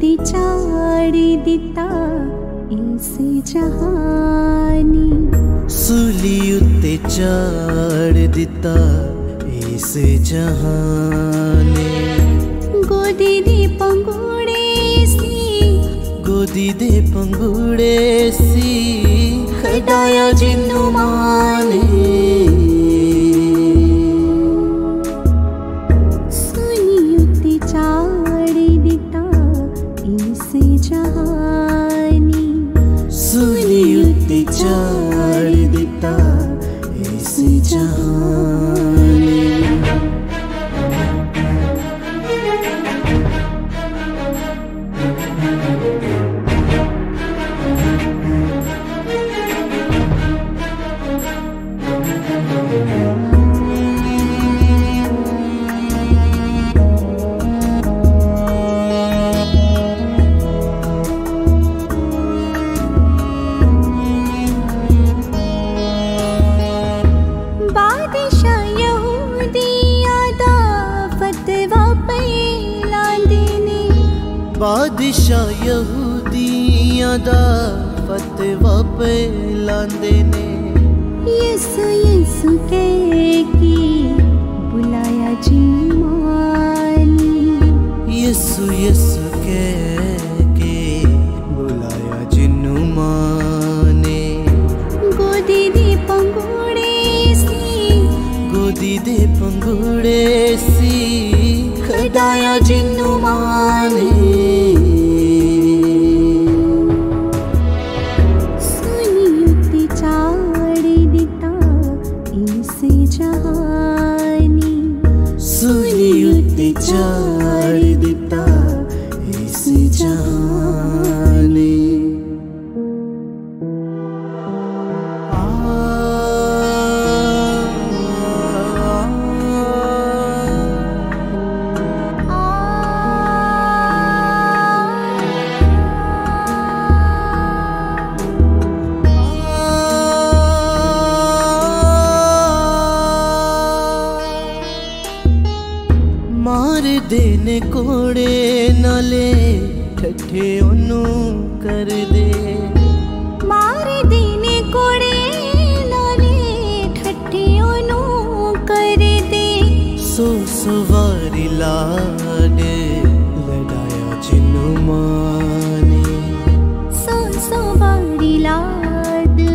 ती चाड़ी दिता इसे जहानी, सुली उते चाड़ दिता इसे जहानी। गोदी दे पंगुड़े सी खड़ाया जिन्नु माने। सुली उते चाड़ दिता ऐसे जहानी। बादशाह यहूदियां दा फतवा पे लांदे ने। यीशु यीशु की बुलाया जी मानी। यीशु यीशु के बुलाया जिन्नु माने। गोदी दे पंगुड़े सी खड़ाया जिन्नु माने। सुली उते चाड़ दिता ऐसे जहानी। मार देने कोड़े नाले ठट्ठे ओनू कर दे। मार देने कोड़े नाले ठट्ठे ओनू कर दे। सो सवारी लाडे लड़ाया जिन्नु माने। सो सवारी लाडे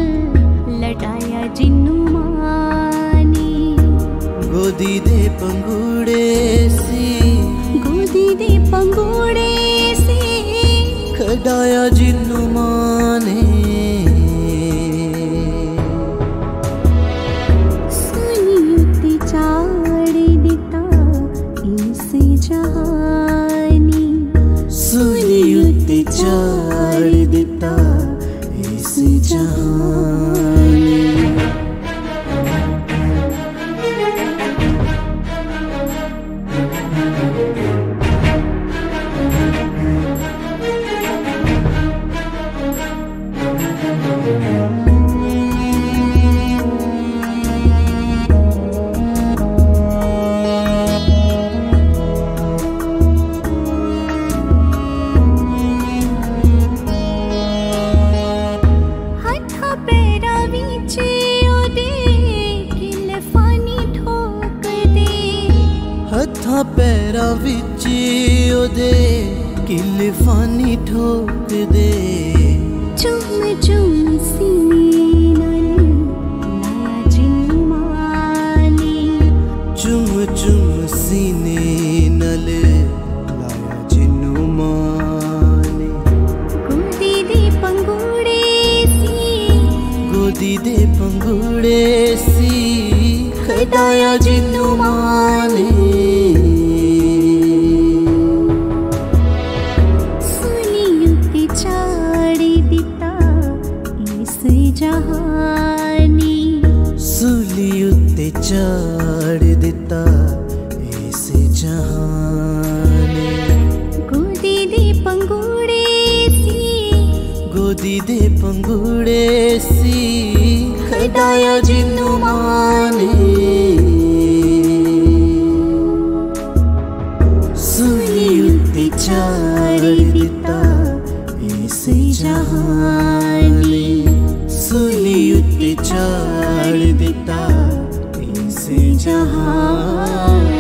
लड़ाया जिन्नु माने। गोदी दे पंगुड़े पंगुड़े से खड़ाया जिन्नु माने। सुली उते चाड़ दिता ऐसे जहानी। सुली उते चाड़ दिता ऐसे जहानी। हथा पैरा विच ओदे किल फानी ठोक दे। चुम चुम सीने लाया जिन्नु माने। चुम चुम सीने लाया जिन्नु माने। गोदी दे पंगुड़े सी। गोदी दे पंगुड़े सी खड़ाया जिन्नु माने। सुली उते चाड़ दिता ऐसे जहानी। गोदी दे पंगुड़े सी खड़ाया जिन्नु माने। सुली उते चाड़ दिता। कर देता इस जहां।